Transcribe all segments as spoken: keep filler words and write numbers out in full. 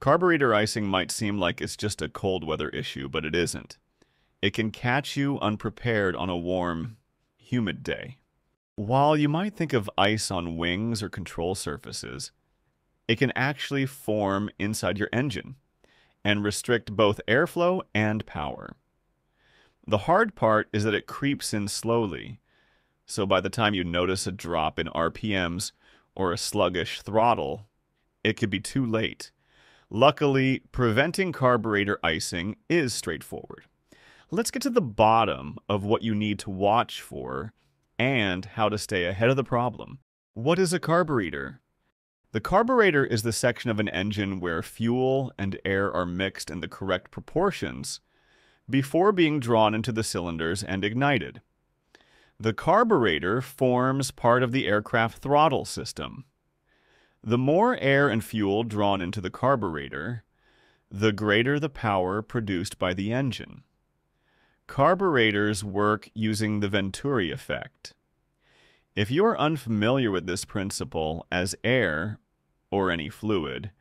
Carburetor icing might seem like it's just a cold weather issue, but it isn't. It can catch you unprepared on a warm, humid day. While you might think of ice on wings or control surfaces, it can actually form inside your engine and restrict both airflow and power. The hard part is that it creeps in slowly, so by the time you notice a drop in R P Ms or a sluggish throttle, it could be too late. Luckily, preventing carburetor icing is straightforward. Let's get to the bottom of what you need to watch for and how to stay ahead of the problem. What is a carburetor? The carburetor is the section of an engine where fuel and air are mixed in the correct proportions before being drawn into the cylinders and ignited. The carburetor forms part of the aircraft throttle system. The more air and fuel drawn into the carburetor, the greater the power produced by the engine. Carburetors work using the Venturi effect. If you are unfamiliar with this principle, as air, or any fluid,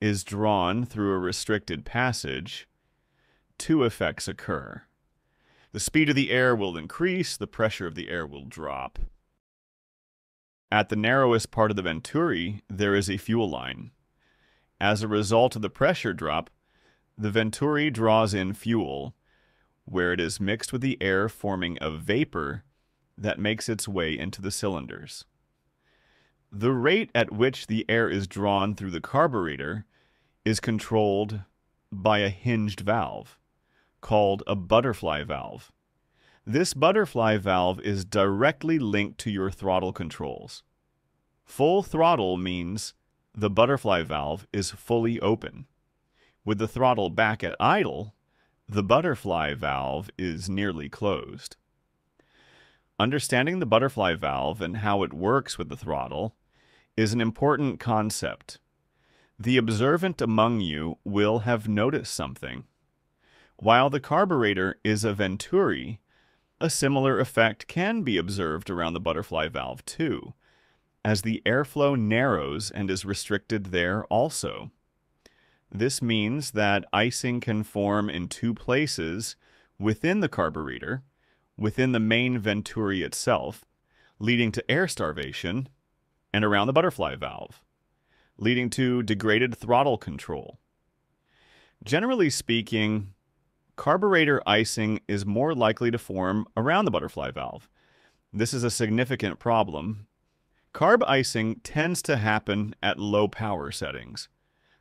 is drawn through a restricted passage, two effects occur. The speed of the air will increase, the pressure of the air will drop. At the narrowest part of the Venturi, there is a fuel line. As a result of the pressure drop, the Venturi draws in fuel, where it is mixed with the air, forming a vapor that makes its way into the cylinders. The rate at which the air is drawn through the carburetor is controlled by a hinged valve, called a butterfly valve. This butterfly valve is directly linked to your throttle controls. Full throttle means the butterfly valve is fully open. With the throttle back at idle, the butterfly valve is nearly closed. Understanding the butterfly valve and how it works with the throttle is an important concept. The observant among you will have noticed something. While the carburetor is a Venturi, a similar effect can be observed around the butterfly valve too, as the airflow narrows and is restricted there also. This means that icing can form in two places within the carburetor, within the main Venturi itself, leading to air starvation, and around the butterfly valve, leading to degraded throttle control. Generally speaking, carburetor icing is more likely to form around the butterfly valve. This is a significant problem. Carb icing tends to happen at low power settings,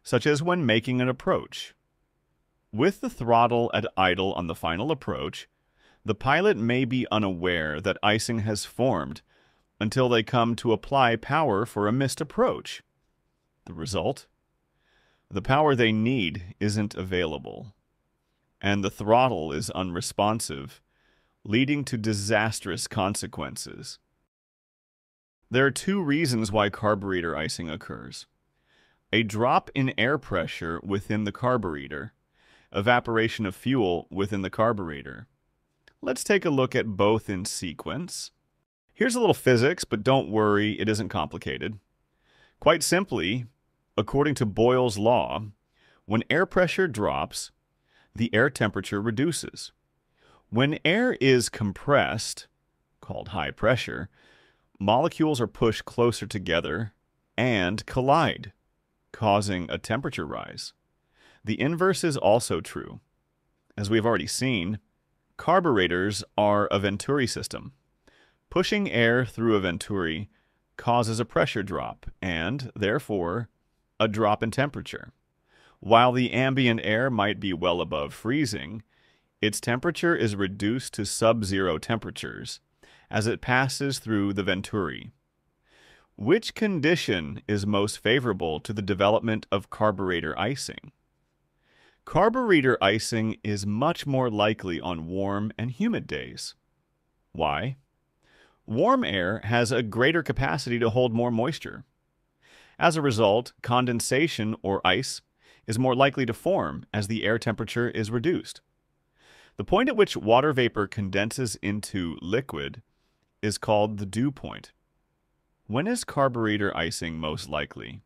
such as when making an approach. With the throttle at idle on the final approach, the pilot may be unaware that icing has formed until they come to apply power for a missed approach. The result? The power they need isn't available, and the throttle is unresponsive, leading to disastrous consequences. There are two reasons why carburetor icing occurs. A drop in air pressure within the carburetor, evaporation of fuel within the carburetor. Let's take a look at both in sequence. Here's a little physics, but don't worry, it isn't complicated. Quite simply, according to Boyle's law, when air pressure drops, the air temperature reduces. When air is compressed, called high pressure, molecules are pushed closer together and collide, causing a temperature rise. The inverse is also true. As we've already seen, carburetors are a Venturi system. Pushing air through a Venturi causes a pressure drop and, therefore, a drop in temperature. While the ambient air might be well above freezing, its temperature is reduced to sub-zero temperatures as it passes through the Venturi. Which condition is most favorable to the development of carburetor icing? Carburetor icing is much more likely on warm and humid days. Why? Warm air has a greater capacity to hold more moisture. As a result, condensation or ice is more likely to form as the air temperature is reduced. The point at which water vapor condenses into liquid is called the dew point. When is carburetor icing most likely?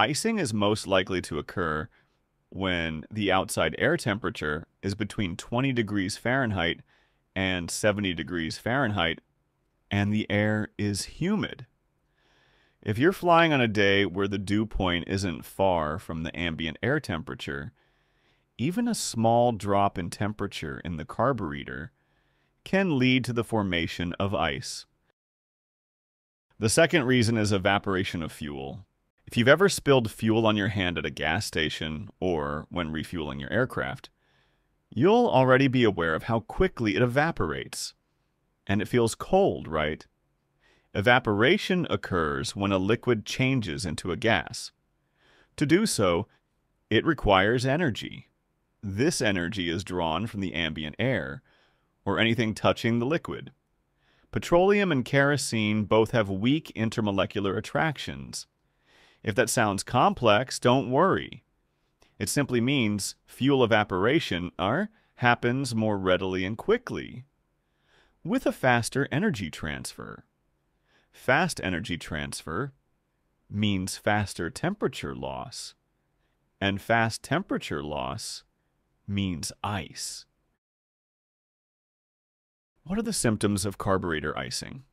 Icing is most likely to occur when the outside air temperature is between twenty degrees Fahrenheit and seventy degrees Fahrenheit, and the air is humid. If you're flying on a day where the dew point isn't far from the ambient air temperature, even a small drop in temperature in the carburetor can lead to the formation of ice. The second reason is evaporation of fuel. If you've ever spilled fuel on your hand at a gas station or when refueling your aircraft, you'll already be aware of how quickly it evaporates. And it feels cold, right? Evaporation occurs when a liquid changes into a gas. To do so, it requires energy. This energy is drawn from the ambient air, or anything touching the liquid. Petroleum and kerosene both have weak intermolecular attractions. If that sounds complex, don't worry. It simply means fuel evaporation or, happens more readily and quickly, with a faster energy transfer. Fast energy transfer means faster temperature loss, and fast temperature loss means ice. What are the symptoms of carburetor icing?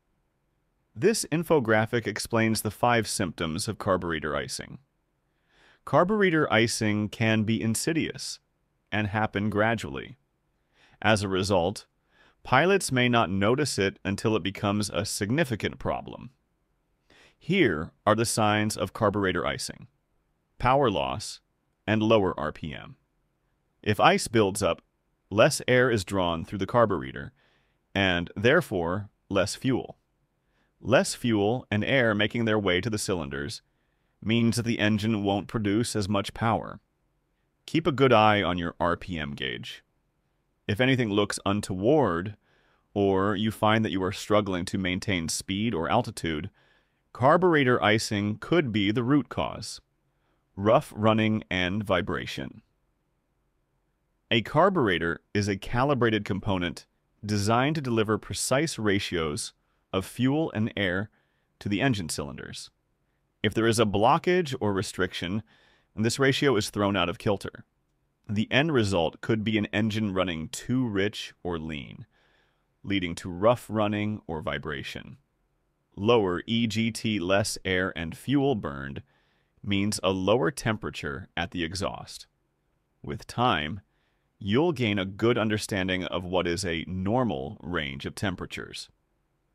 This infographic explains the five symptoms of carburetor icing. Carburetor icing can be insidious and happen gradually. As a result, pilots may not notice it until it becomes a significant problem. Here are the signs of carburetor icing: power loss and lower R P M. If ice builds up, less air is drawn through the carburetor, and therefore less fuel. Less fuel and air making their way to the cylinders means that the engine won't produce as much power. Keep a good eye on your R P M gauge. If anything looks untoward, or you find that you are struggling to maintain speed or altitude, carburetor icing could be the root cause. Rough running and vibration. A carburetor is a calibrated component designed to deliver precise ratios of fuel and air to the engine cylinders. If there is a blockage or restriction, this ratio is thrown out of kilter. The end result could be an engine running too rich or lean, leading to rough running or vibration. Lower E G T, less air and fuel burned, means a lower temperature at the exhaust. With time, you'll gain a good understanding of what is a normal range of temperatures.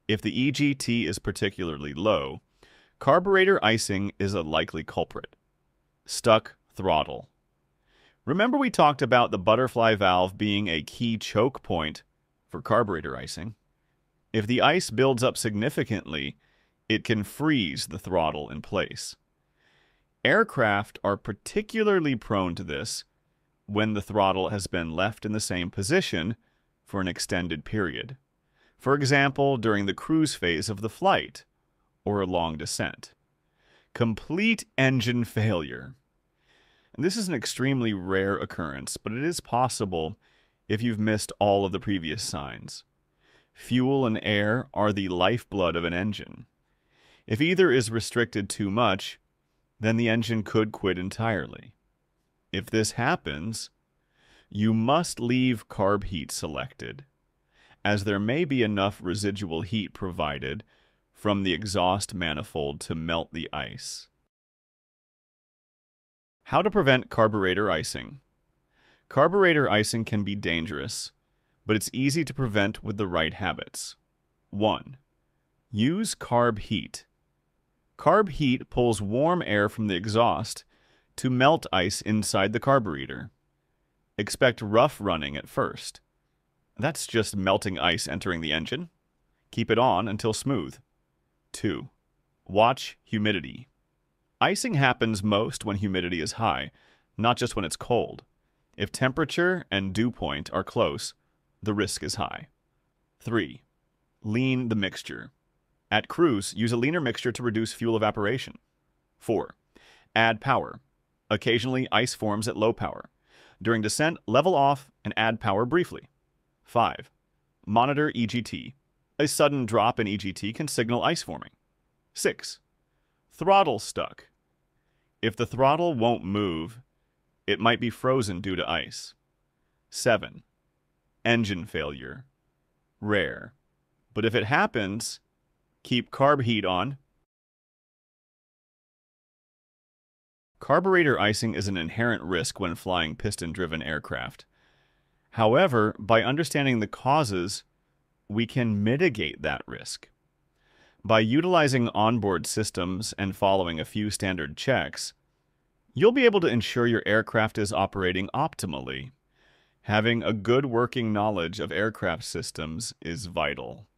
If the E G T is particularly low, carburetor icing is a likely culprit. Stuck throttle. Remember we talked about the butterfly valve being a key choke point for carburetor icing? If the ice builds up significantly, it can freeze the throttle in place. Aircraft are particularly prone to this when the throttle has been left in the same position for an extended period. For example, during the cruise phase of the flight or a long descent. Complete engine failure. And this is an extremely rare occurrence, but it is possible if you've missed all of the previous signs. Fuel and air are the lifeblood of an engine. If either is restricted too much, then the engine could quit entirely. If this happens, you must leave carb heat selected, as there may be enough residual heat provided from the exhaust manifold to melt the ice. How to prevent carburetor icing. Carburetor icing can be dangerous, but it's easy to prevent with the right habits. one. Use carb heat. Carb heat pulls warm air from the exhaust to melt ice inside the carburetor. Expect rough running at first. That's just melting ice entering the engine. Keep it on until smooth. two. Watch humidity. Icing happens most when humidity is high, not just when it's cold. If temperature and dew point are close, the risk is high. three. Lean the mixture. At cruise, use a leaner mixture to reduce fuel evaporation. four. Add power. Occasionally, ice forms at low power. During descent, level off and add power briefly. five. Monitor E G T. A sudden drop in E G T can signal ice forming. six. Throttle stuck. If the throttle won't move, it might be frozen due to ice. seven. Engine failure. Rare. But if it happens, keep carb heat on. Carburetor icing is an inherent risk when flying piston-driven aircraft. However, by understanding the causes, we can mitigate that risk. By utilizing onboard systems and following a few standard checks, you'll be able to ensure your aircraft is operating optimally. Having a good working knowledge of aircraft systems is vital.